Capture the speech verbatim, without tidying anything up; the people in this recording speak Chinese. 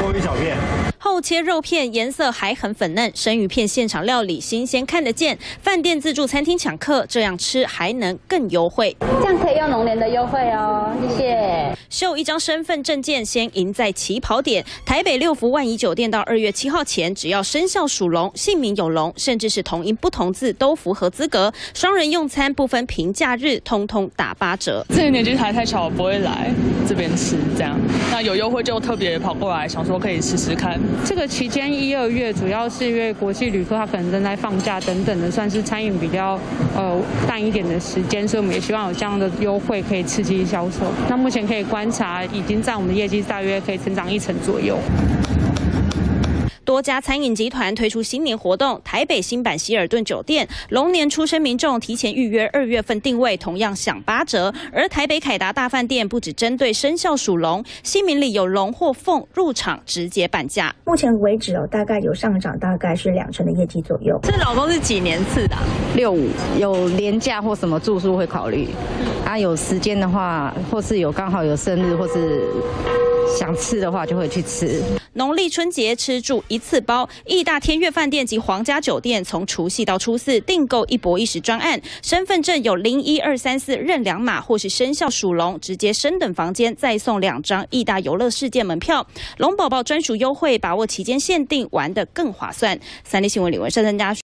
锅鱼小片。厚切肉片颜色还很粉嫩，生鱼片现场料理新鲜看得见。饭店自助餐厅抢客，这样吃还能更优惠。这样可以用农联的优惠哦，谢谢。秀一张身份证件，先赢在起跑点。台北六福万怡酒店到二月七号前，只要生肖属龙、姓名有龙，甚至是同音不同字都符合资格。双人用餐不分平假日，通通打八折。这个年纪还太小，我不会来这边吃这样。那有优惠就特别跑过来，想说可以试试看。 这个期间一、二月主要是因为国际旅客他可能正在放假等等的，算是餐饮比较呃淡一点的时间，所以我们也希望有这样的优惠可以刺激销售。那目前可以观察，已经占我们的业绩大约可以增长一成左右。 多家餐饮集团推出新年活动，台北新版希尔顿酒店龙年出生民众提前预约二月份定位，同样享八折。而台北凯达大饭店不只针对生肖属龙，姓名里有龙或凤入场直接半价。目前为止哦，大概有上涨大概是两成的业绩左右。这老公是几年次的、啊？六五有廉价或什么住宿会考虑，啊有时间的话，或是有刚好有生日或是。 想吃的话就会去吃。农历春节吃住一次包，义大天悦饭店及皇家酒店从除夕到初四订购一泊一食专案，身份证有零一二三四认两码或是生肖属龙，直接升等房间再送两张义大游乐世界门票。龙宝宝专属优惠，把握期间限定，玩得更划算。三立新闻李文山参加。